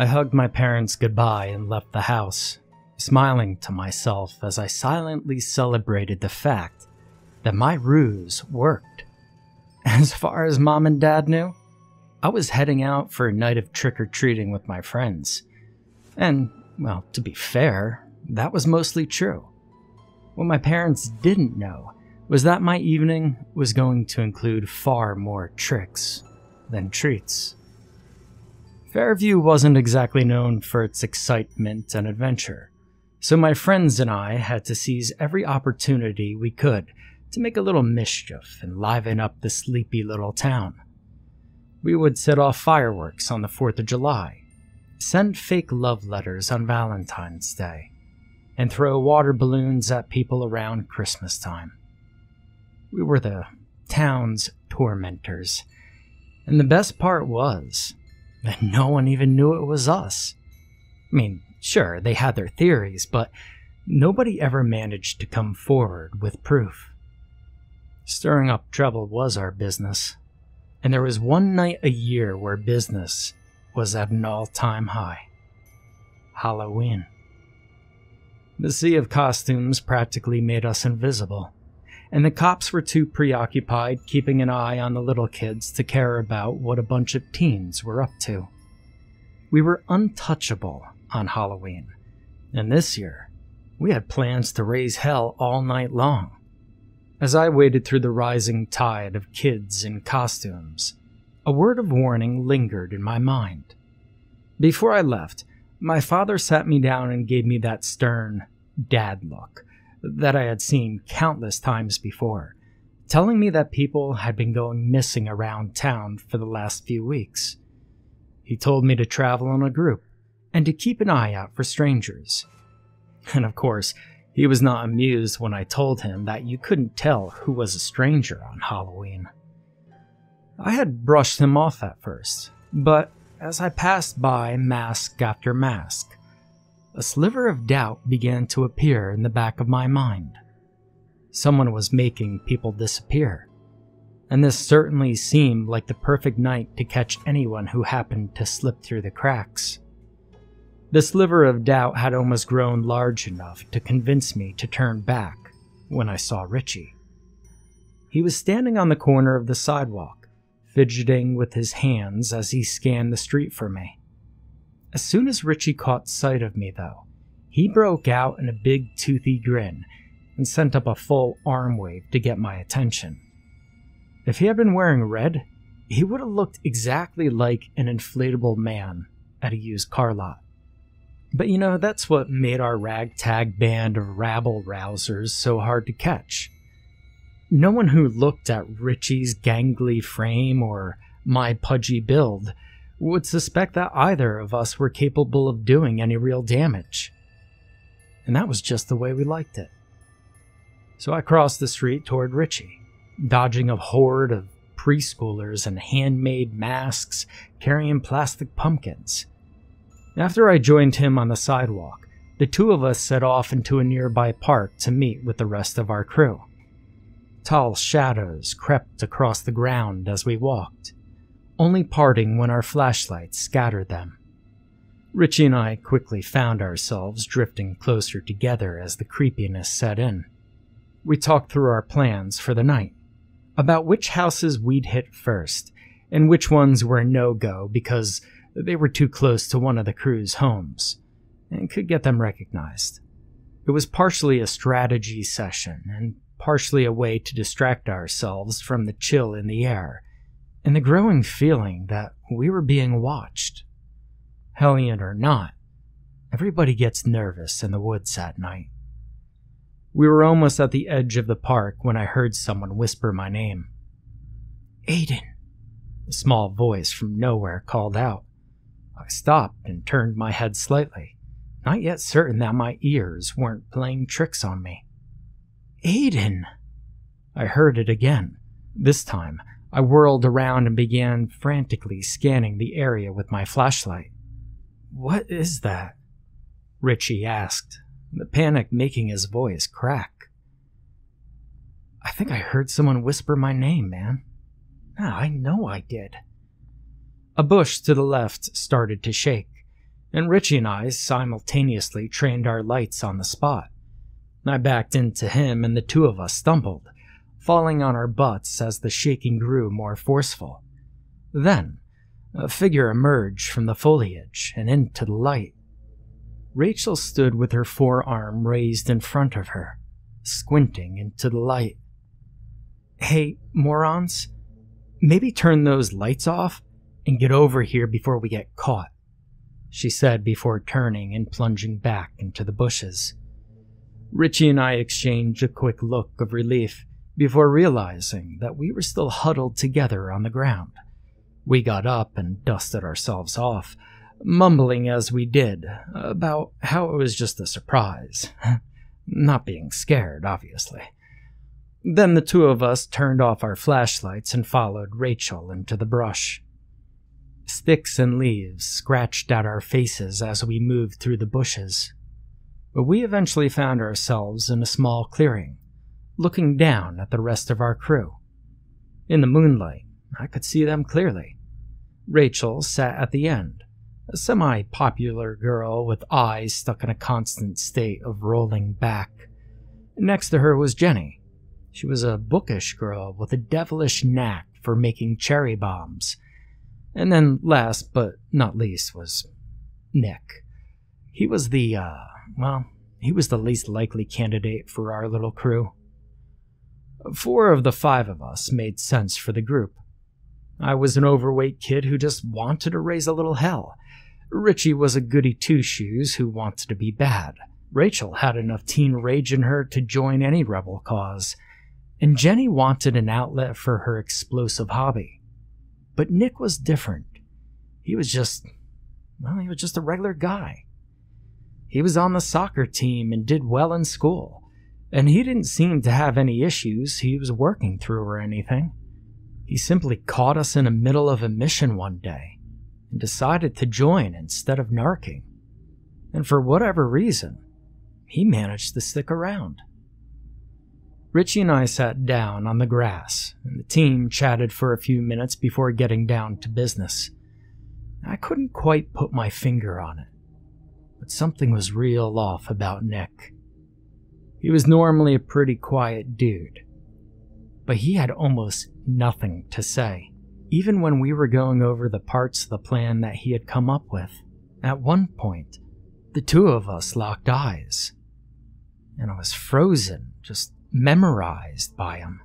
I hugged my parents goodbye and left the house, smiling to myself as I silently celebrated the fact that my ruse worked. As far as Mom and Dad knew, I was heading out for a night of trick-or-treating with my friends. And, well, to be fair, that was mostly true. What my parents didn't know was that my evening was going to include far more tricks than treats. Fairview wasn't exactly known for its excitement and adventure, so my friends and I had to seize every opportunity we could to make a little mischief and liven up the sleepy little town. We would set off fireworks on the 4th of July, send fake love letters on Valentine's Day, and throw water balloons at people around Christmas time. We were the town's tormentors, and the best part was that no one even knew it was us. I mean, sure, they had their theories, but nobody ever managed to come forward with proof. Stirring up trouble was our business, and there was one night a year where business was at an all-time high: Halloween. The sea of costumes practically made us invisible, and the cops were too preoccupied keeping an eye on the little kids to care about what a bunch of teens were up to. We were untouchable on Halloween, and this year, we had plans to raise hell all night long. As I waded through the rising tide of kids in costumes, a word of warning lingered in my mind. Before I left, my father sat me down and gave me that stern dad look that I had seen countless times before, telling me that people had been going missing around town for the last few weeks. He told me to travel in a group and to keep an eye out for strangers. And of course, he was not amused when I told him that you couldn't tell who was a stranger on Halloween. I had brushed him off at first, but as I passed by mask after mask, a sliver of doubt began to appear in the back of my mind. Someone was making people disappear, and this certainly seemed like the perfect night to catch anyone who happened to slip through the cracks. The sliver of doubt had almost grown large enough to convince me to turn back when I saw Richie. He was standing on the corner of the sidewalk, fidgeting with his hands as he scanned the street for me. As soon as Richie caught sight of me, though, he broke out in a big toothy grin and sent up a full arm wave to get my attention. If he had been wearing red, he would have looked exactly like an inflatable man at a used car lot. But you know, that's what made our ragtag band of rabble-rousers so hard to catch. No one who looked at Richie's gangly frame or my pudgy build would suspect that either of us were capable of doing any real damage. And that was just the way we liked it. So I crossed the street toward Richie, dodging a horde of preschoolers in handmade masks carrying plastic pumpkins. After I joined him on the sidewalk, the two of us set off into a nearby park to meet with the rest of our crew. Tall shadows crept across the ground as we walked, only parting when our flashlights scattered them. Richie and I quickly found ourselves drifting closer together as the creepiness set in. We talked through our plans for the night, about which houses we'd hit first, and which ones were a no-go because they were too close to one of the crew's homes, and could get them recognized. It was partially a strategy session, and partially a way to distract ourselves from the chill in the air, and the growing feeling that we were being watched. Hellion or not, everybody gets nervous in the woods at night. We were almost at the edge of the park when I heard someone whisper my name. "Aiden," a small voice from nowhere called out. I stopped and turned my head slightly, not yet certain that my ears weren't playing tricks on me. "Aiden!" I heard it again. This time, I whirled around and began frantically scanning the area with my flashlight. "What is that?" Richie asked, the panic making his voice crack. "I think I heard someone whisper my name, man. I know I did." A bush to the left started to shake, and Richie and I simultaneously trained our lights on the spot. I backed into him and the two of us stumbled, falling on our butts as the shaking grew more forceful. Then, a figure emerged from the foliage and into the light. Rachel stood with her forearm raised in front of her, squinting into the light. "Hey, morons, maybe turn those lights off and get over here before we get caught," she said before turning and plunging back into the bushes. Richie and I exchanged a quick look of relief before realizing that we were still huddled together on the ground. We got up and dusted ourselves off, mumbling as we did about how it was just a surprise, not being scared, obviously. Then the two of us turned off our flashlights and followed Rachel into the brush. Sticks and leaves scratched at our faces as we moved through the bushes. But we eventually found ourselves in a small clearing, looking down at the rest of our crew. In the moonlight, I could see them clearly. Rachel sat at the end, a semi-popular girl with eyes stuck in a constant state of rolling back. Next to her was Jenny. She was a bookish girl with a devilish knack for making cherry bombs. And then last but not least was Nick. He was the least likely candidate for our little crew. 4 of the 5 of us made sense for the group. I was an overweight kid who just wanted to raise a little hell. Richie was a goody two-shoes who wanted to be bad. Rachel had enough teen rage in her to join any rebel cause. And Jenny wanted an outlet for her explosive hobby. But Nick was different. He was just a regular guy. He was on the soccer team and did well in school, and he didn't seem to have any issues he was working through or anything. He simply caught us in the middle of a mission one day and decided to join instead of narking. And for whatever reason, he managed to stick around. Richie and I sat down on the grass, and the team chatted for a few minutes before getting down to business. I couldn't quite put my finger on it, but something was real off about Nick. He was normally a pretty quiet dude, but he had almost nothing to say, even when we were going over the parts of the plan that he had come up with. At one point, the two of us locked eyes, and I was frozen, just memorized by him.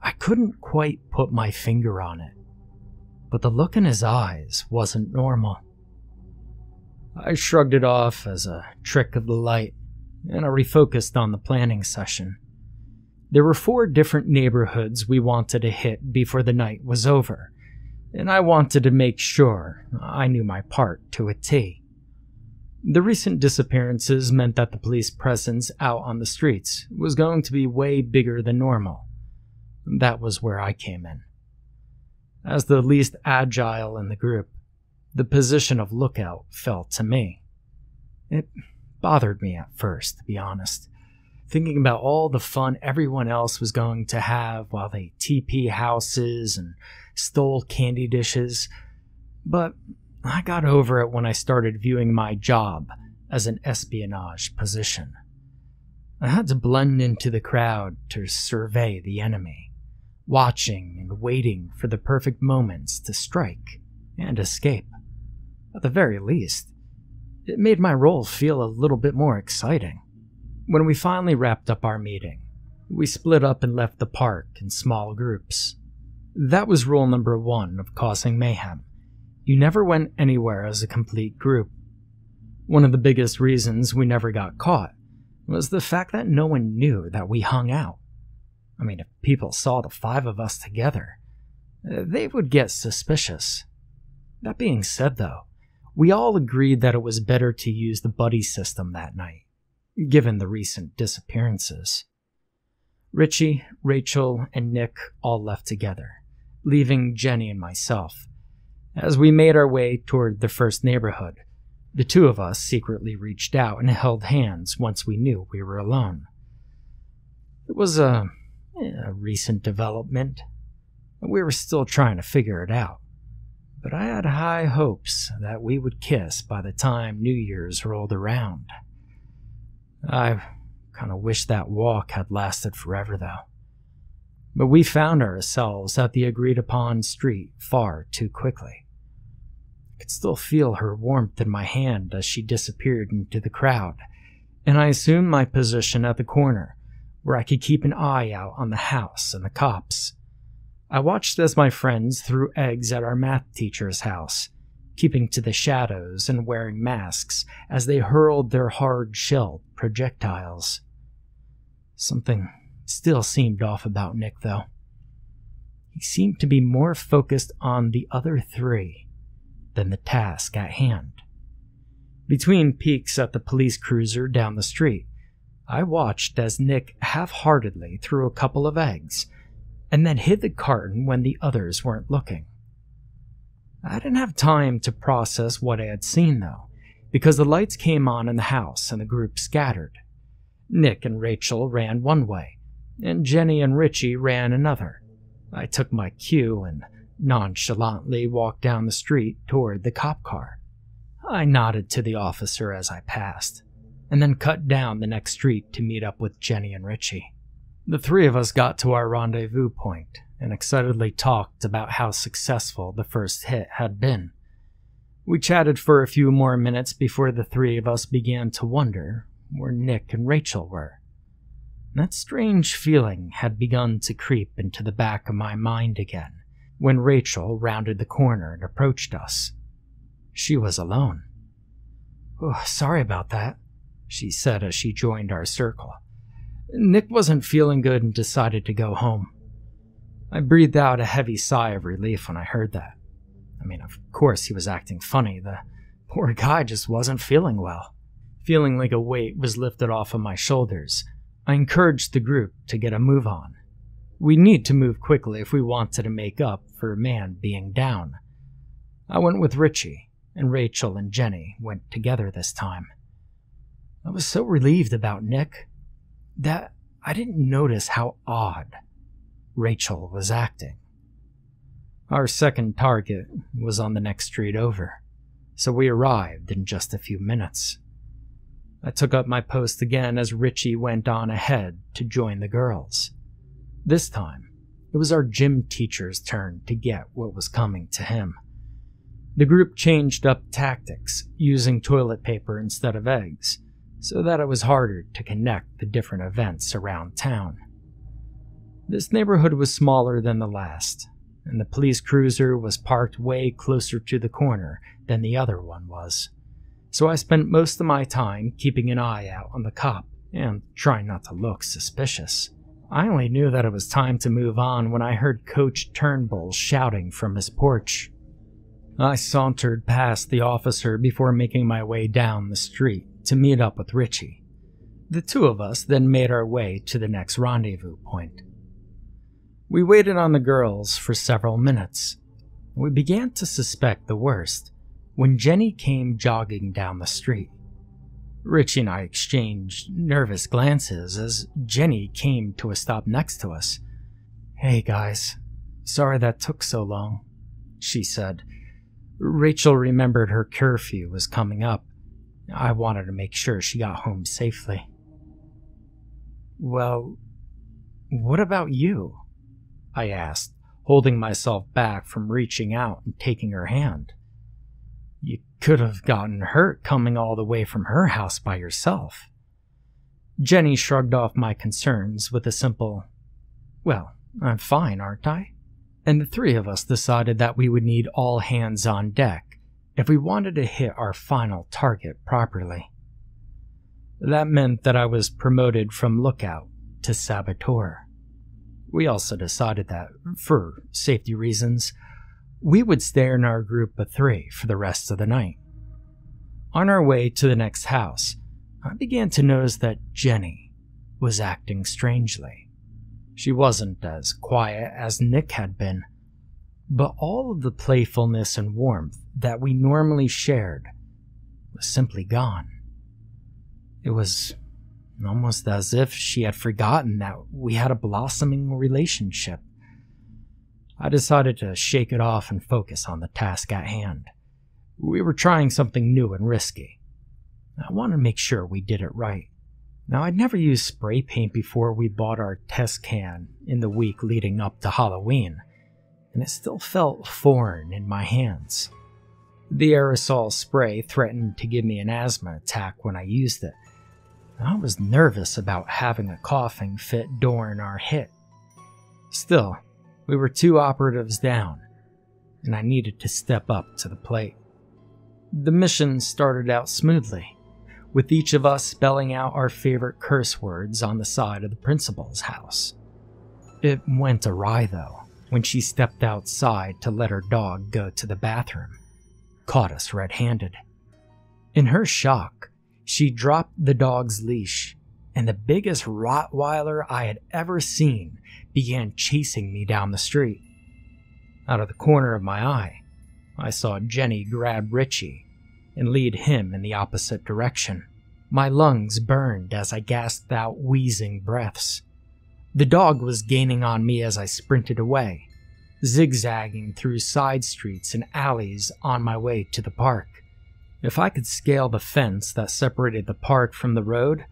I couldn't quite put my finger on it, but the look in his eyes wasn't normal. I shrugged it off as a trick of the light, and I refocused on the planning session. There were 4 different neighborhoods we wanted to hit before the night was over, and I wanted to make sure I knew my part to a T. The recent disappearances meant that the police presence out on the streets was going to be way bigger than normal. That was where I came in. As the least agile in the group, the position of lookout fell to me. It bothered me at first, to be honest, thinking about all the fun everyone else was going to have while they TP houses and stole candy dishes, but I got over it when I started viewing my job as an espionage position. I had to blend into the crowd to survey the enemy, watching and waiting for the perfect moments to strike and escape. At the very least, it made my role feel a little bit more exciting. When we finally wrapped up our meeting, we split up and left the park in small groups. That was rule number 1 of causing mayhem. You never went anywhere as a complete group. One of the biggest reasons we never got caught was the fact that no one knew that we hung out. I mean, if people saw the 5 of us together, they would get suspicious. That being said, though, we all agreed that it was better to use the buddy system that night, given the recent disappearances. Richie, Rachel, and Nick all left together, leaving Jenny and myself. As we made our way toward the first neighborhood, the two of us secretly reached out and held hands once we knew we were alone. It was a recent development, and we were still trying to figure it out. but I had high hopes that we would kiss by the time New Year's rolled around. I kind of wish that walk had lasted forever, though. But we found ourselves at the agreed-upon street far too quickly. I could still feel her warmth in my hand as she disappeared into the crowd, and I assumed my position at the corner, where I could keep an eye out on the house and the cops. I watched as my friends threw eggs at our math teacher's house, keeping to the shadows and wearing masks as they hurled their hard-shelled projectiles. Something still seemed off about Nick, though. He seemed to be more focused on the other three than the task at hand. Between peeks at the police cruiser down the street, I watched as Nick half-heartedly threw a couple of eggs and then hid the carton when the others weren't looking. I didn't have time to process what I had seen, though, because the lights came on in the house and the group scattered. Nick and Rachel ran one way, and Jenny and Richie ran another. I took my cue and nonchalantly walked down the street toward the cop car. I nodded to the officer as I passed, and then cut down the next street to meet up with Jenny and Richie. The three of us got to our rendezvous point and excitedly talked about how successful the first hit had been. We chatted for a few more minutes before the three of us began to wonder where Nick and Rachel were. That strange feeling had begun to creep into the back of my mind again when Rachel rounded the corner and approached us. She was alone. "Oh, sorry about that," she said as she joined our circle. "Nick wasn't feeling good and decided to go home." I breathed out a heavy sigh of relief when I heard that. I mean, of course he was acting funny. The poor guy just wasn't feeling well. Feeling like a weight was lifted off of my shoulders, I encouraged the group to get a move on. We need to move quickly if we wanted to make up for a man being down. I went with Richie, and Rachel and Jenny went together this time. I was so relieved about Nick that I didn't notice how odd Rachel was acting. Our second target was on the next street over, so we arrived in just a few minutes. I took up my post again as Richie went on ahead to join the girls. This time, it was our gym teacher's turn to get what was coming to him. The group changed up tactics, using toilet paper instead of eggs, so that it was harder to connect the different events around town. This neighborhood was smaller than the last, and the police cruiser was parked way closer to the corner than the other one was. So I spent most of my time keeping an eye out on the cop and trying not to look suspicious. I only knew that it was time to move on when I heard Coach Turnbull shouting from his porch. I sauntered past the officer before making my way down the street to meet up with Richie. The two of us then made our way to the next rendezvous point. We waited on the girls for several minutes. We began to suspect the worst when Jenny came jogging down the street. Richie and I exchanged nervous glances as Jenny came to a stop next to us. "Hey guys, sorry that took so long," she said. Rachel remembered her curfew was coming up. I wanted to make sure she got home safely. "Well, what about you?" I asked, holding myself back from reaching out and taking her hand. "You could have gotten hurt coming all the way from her house by yourself." Jenny shrugged off my concerns with a simple, "Well, I'm fine, aren't I?" And the three of us decided that we would need all hands on deck if we wanted to hit our final target properly. That meant that I was promoted from lookout to saboteur. We also decided that, for safety reasons, we would stay in our group of three for the rest of the night. On our way to the next house, I began to notice that Jenny was acting strangely. She wasn't as quiet as Nick had been, but all of the playfulness and warmth that we normally shared was simply gone. It was almost as if she had forgotten that we had a blossoming relationship. I decided to shake it off and focus on the task at hand. We were trying something new and risky. I wanted to make sure we did it right. Now, I'd never used spray paint before we bought our test can in the week leading up to Halloween, and it still felt foreign in my hands. The aerosol spray threatened to give me an asthma attack when I used it. I was nervous about having a coughing fit during our hit. Still, we were 2 operatives down, and I needed to step up to the plate. The mission started out smoothly, with each of us spelling out our favorite curse words on the side of the principal's house. It went awry, though, when she stepped outside to let her dog go to the bathroom, caught us red-handed. In her shock, she dropped the dog's leash, and the biggest Rottweiler I had ever seen began chasing me down the street. Out of the corner of my eye, I saw Jenny grab Richie and lead him in the opposite direction. My lungs burned as I gasped out wheezing breaths. The dog was gaining on me as I sprinted away, zigzagging through side streets and alleys on my way to the park. If I could scale the fence that separated the park from the road,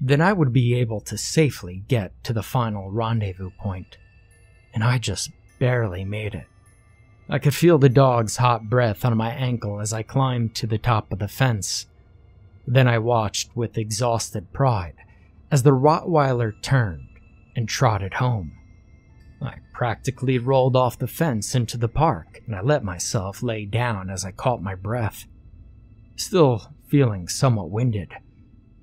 then I would be able to safely get to the final rendezvous point. And I just barely made it. I could feel the dog's hot breath on my ankle as I climbed to the top of the fence. Then I watched with exhausted pride as the Rottweiler turned and trotted home. I practically rolled off the fence into the park, and I let myself lay down as I caught my breath. Still feeling somewhat winded,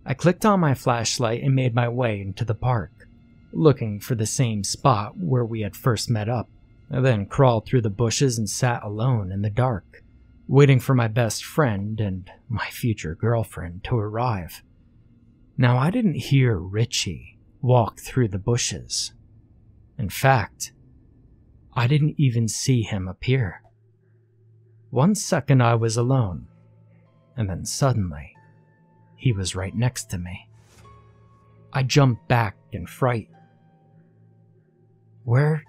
I clicked on my flashlight and made my way into the park, looking for the same spot where we had first met up. I then crawled through the bushes and sat alone in the dark, waiting for my best friend and my future girlfriend to arrive. Now, I didn't hear Richie walk through the bushes. In fact, I didn't even see him appear. One second I was alone, and then suddenly, he was right next to me. I jumped back in fright. Where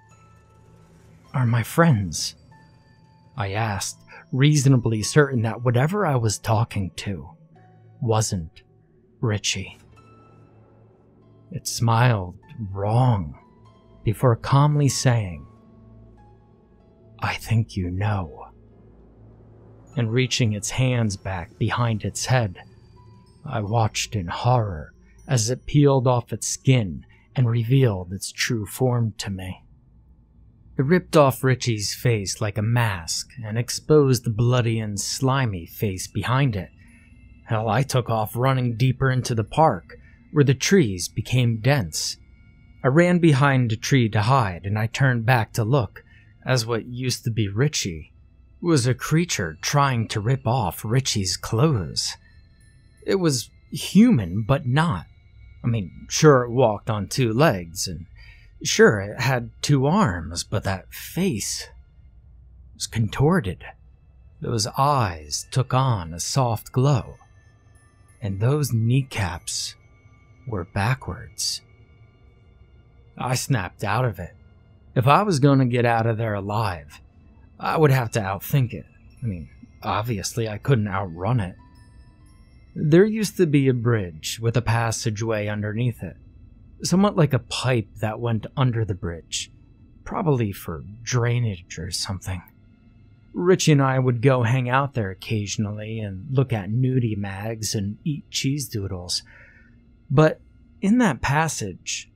are my friends? I asked, reasonably certain that whatever I was talking to wasn't Richie. It smiled wrong before calmly saying, "I think you know," and reaching its hands back behind its head. I watched in horror as it peeled off its skin and revealed its true form to me. It ripped off Richie's face like a mask and exposed the bloody and slimy face behind it. Hell, I took off running deeper into the park, where the trees became dense. I ran behind a tree to hide, and I turned back to look, as what used to be Richie was a creature trying to rip off Richie's clothes. It was human, but not. I mean, sure, it walked on 2 legs, and sure, it had 2 arms, but that face was contorted. Those eyes took on a soft glow, and those kneecaps were backwards. I snapped out of it. If I was going to get out of there alive, I would have to outthink it. I mean, obviously, I couldn't outrun it. There used to be a bridge with a passageway underneath it, somewhat like a pipe that went under the bridge, probably for drainage or something. Richie and I would go hang out there occasionally and look at nudie mags and eat cheese doodles. But in that passage,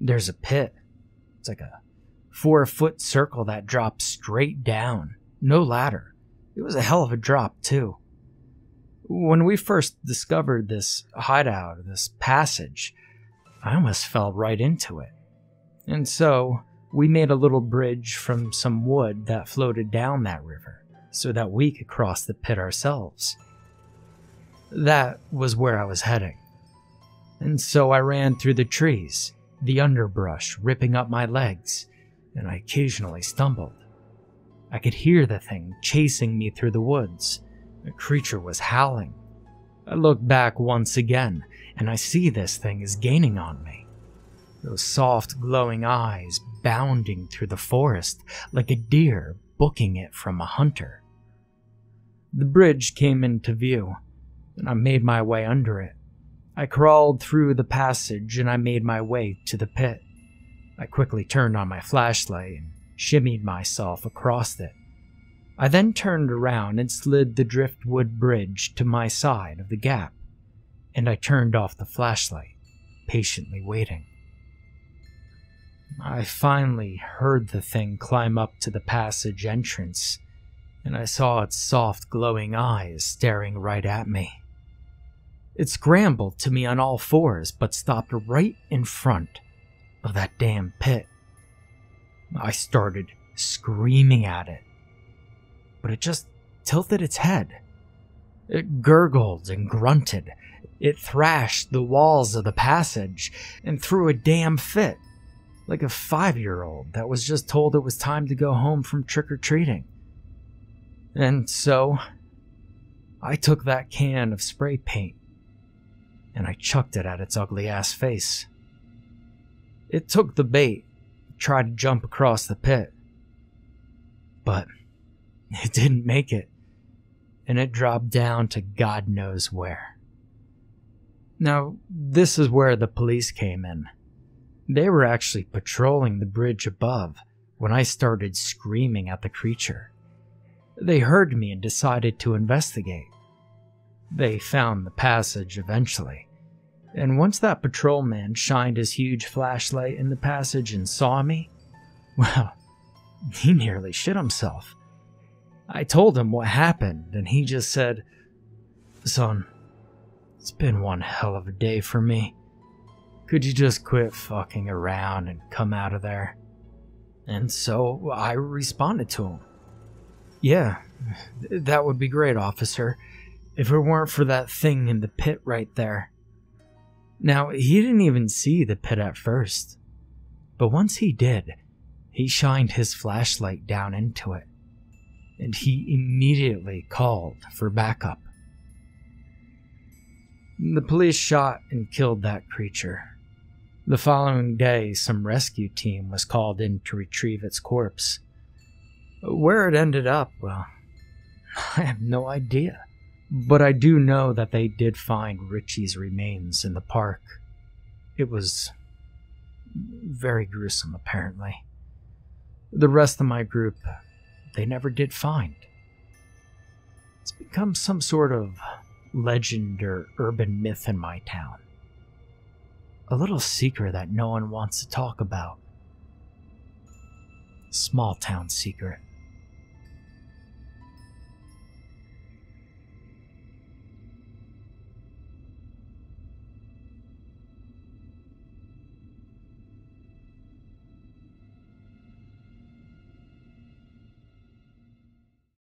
there's a pit. It's like a 4-foot circle that drops straight down. No ladder. It was a hell of a drop, too. When we first discovered this hideout, this passage, I almost fell right into it. And so, we made a little bridge from some wood that floated down that river, so that we could cross the pit ourselves. That was where I was heading. And so I ran through the trees, the underbrush ripping up my legs, and I occasionally stumbled. I could hear the thing chasing me through the woods. The creature was howling. I look back once again, and I see this thing is gaining on me. those soft, glowing eyes bounding through the forest like a deer booking it from a hunter. The bridge came into view, and I made my way under it. I crawled through the passage, and I made my way to the pit. I quickly turned on my flashlight and shimmied myself across it. I then turned around and slid the driftwood bridge to my side of the gap, and I turned off the flashlight, patiently waiting. I finally heard the thing climb up to the passage entrance, and I saw its soft, glowing eyes staring right at me. It scrambled to me on all fours, but stopped right in front of that damn pit. I started screaming at it, but it just tilted its head. It gurgled and grunted. It thrashed the walls of the passage and threw a damn fit, like a 5-year-old that was just told it was time to go home from trick-or-treating. And so, I took that can of spray paint and I chucked it at its ugly-ass face. It took the bait, tried to jump across the pit, but it didn't make it, and it dropped down to God knows where. Now, this is where the police came in. They were actually patrolling the bridge above when I started screaming at the creature. They heard me and decided to investigate. They found the passage eventually, and once that patrolman shined his huge flashlight in the passage and saw me, well, he nearly shit himself. I told him what happened, and he just said, "Son, it's been one hell of a day for me. Could you just quit fucking around and come out of there?" And so I responded to him. "Yeah, that would be great, officer, if it weren't for that thing in the pit right there." Now, he didn't even see the pit at first, but once he did, he shined his flashlight down into it, and he immediately called for backup. The police shot and killed that creature. The following day, some rescue team was called in to retrieve its corpse. Where it ended up, well, I have no idea. But I do know that they did find Richie's remains in the park. It was very gruesome, apparently. The rest of my group, they never did find. It's become some sort of legend or urban myth in my town. A little secret that no one wants to talk about. Small town secret.